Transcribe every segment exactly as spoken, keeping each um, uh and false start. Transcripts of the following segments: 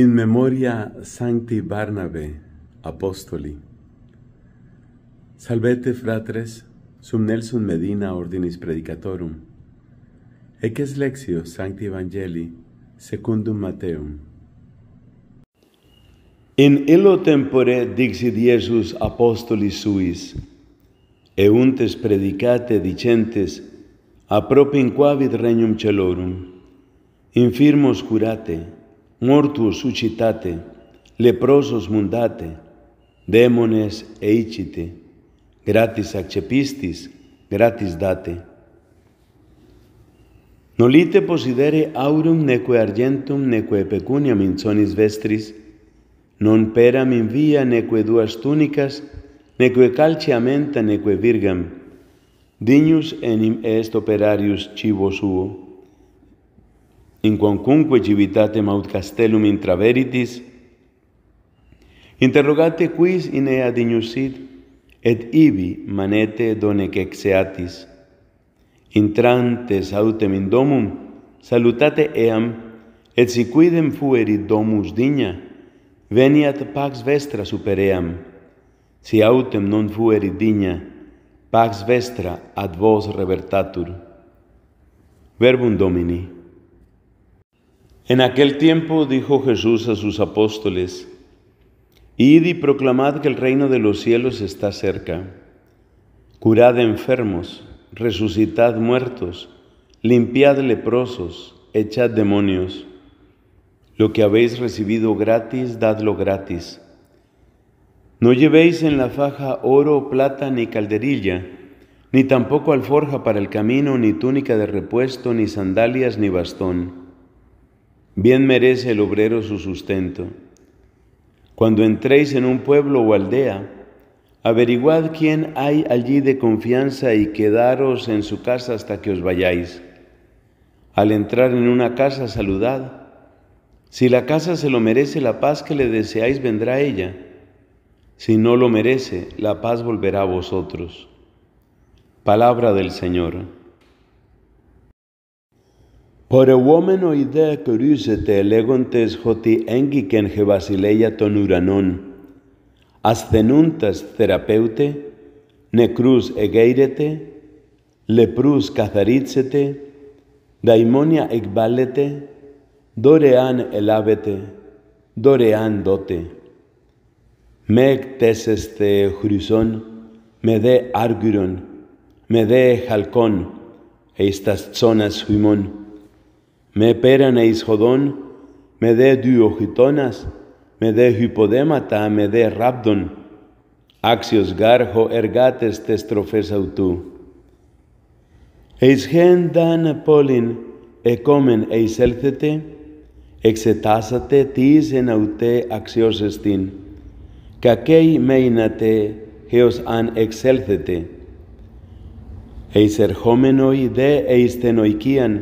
In memoria Sancti Barnabe, Apostoli. Salvete, fratres, sum Nelson Medina ordinis predicatorum. Eques lexio Sancti Evangelii, secundum Mateum. In illo tempore dixit Iesus apostolis suis, euntes predicate dicentes, apropinquavit regnum celorum, infirmos curate, mortuos suscitate, leprosos mundate, demones eicite, gratis accepistis, gratis date. Nolite posidere aurum neque argentum neque pecuniam in sonis vestris, non peram in via neque duas tunicas, neque calciamenta neque virgam, dignus enim est operarius cibo suo. In quancunque civitatem aut castellum intraveritis, interrogate quis in ea dignus sit, et ibi manete donec exeatis. Intrantes autem in domum, salutate eam, et si quidem fuerit domus digna, veniat pax vestra super eam. Si autem non fuerit digna, pax vestra ad vos revertatur. Verbum Domini. En aquel tiempo dijo Jesús a sus apóstoles, id y proclamad que el reino de los cielos está cerca. Curad enfermos, resucitad muertos, limpiad leprosos, echad demonios. Lo que habéis recibido gratis, dadlo gratis. No llevéis en la faja oro, plata, ni calderilla, ni tampoco alforja para el camino, ni túnica de repuesto, ni sandalias, ni bastón. Bien merece el obrero su sustento. Cuando entréis en un pueblo o aldea, averiguad quién hay allí de confianza y quedaros en su casa hasta que os vayáis. Al entrar en una casa, saludad. Si la casa se lo merece, la paz que le deseáis vendrá a ella. Si no lo merece, la paz volverá a vosotros. Palabra del Señor. Πορευόμενο ιδέα κρούσεται λέγοντες ότι έγκυκεν χε βασιλεία των ουρανών, ασθενούντας θεραπεύτε, νεκρούς εγέιρετε, λεπρούς καθαρίτσετε, δαιμόνια εκβάλλετε, δωρεάν ελάβετε, δωρεάν δότε. Με εκτέσσεστε χρυσόν, με δε άργυρον, με δε χαλκόν, εις τας τσόνας χυμών. Me peran e isjodón, me de duojitonas, me de hipodémata, me de rabdon, axios garjo ergates testrofes autú. Eis gen dan polin, e comen eis elcete, exetásate tis en auté axios estin, cacei meinate geos an exelcete. Eis erhomenoi de eis tenoikian,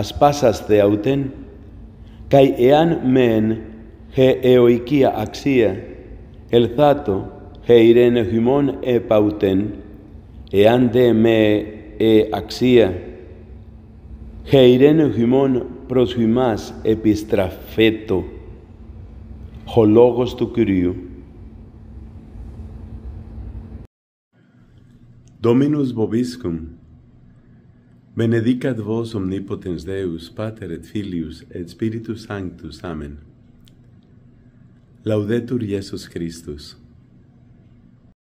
as pasas de auten, cae ean men ge eoikia axia, el zato ge irene hymon e pauten, ean de me e axia, ge irene hymon pros hymas epistrafeto, ho logos tu kyriou. Dominus vobiscum. Benedicat vos omnipotens Deus, Pater et Filius et Spiritus Sanctus. Amen. Laudetur Iesus Christus.